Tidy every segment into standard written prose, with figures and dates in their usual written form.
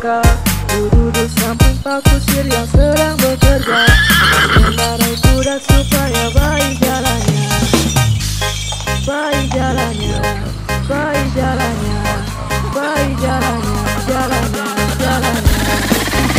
neraka. Ku duduk samping Pak Kusir yang sedang bekerja, mengarahi kuda supaya baik jalannya, baik jalannya, baik jalannya, baik jalannya, jalannya, jalannya.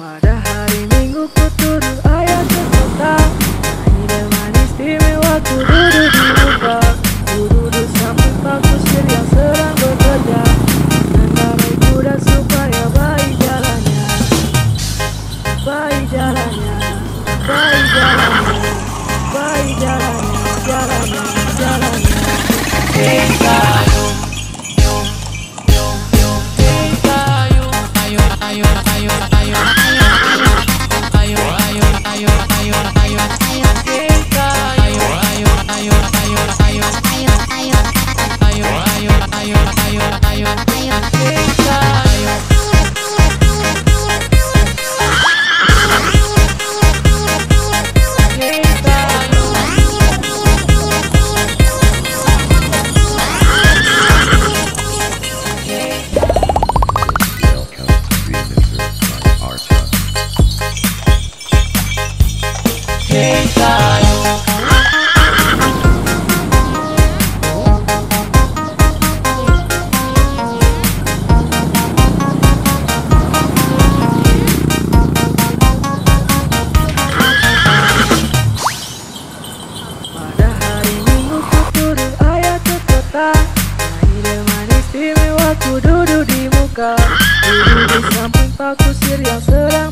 Pada hari Minggu ku turun ayah ke kota, nyanyi manis istimewa ku duduk di rumah. Ku duduk samping Pak Kusir yang sedang bekerja, mengarahi kuda supaya baik jalannya, baik jalannya, baik jalannya, baik jalannya, jalannya, jalannya, jalannya. Ku duduk di muka, ku duduk samping Pak Kusir yang sedang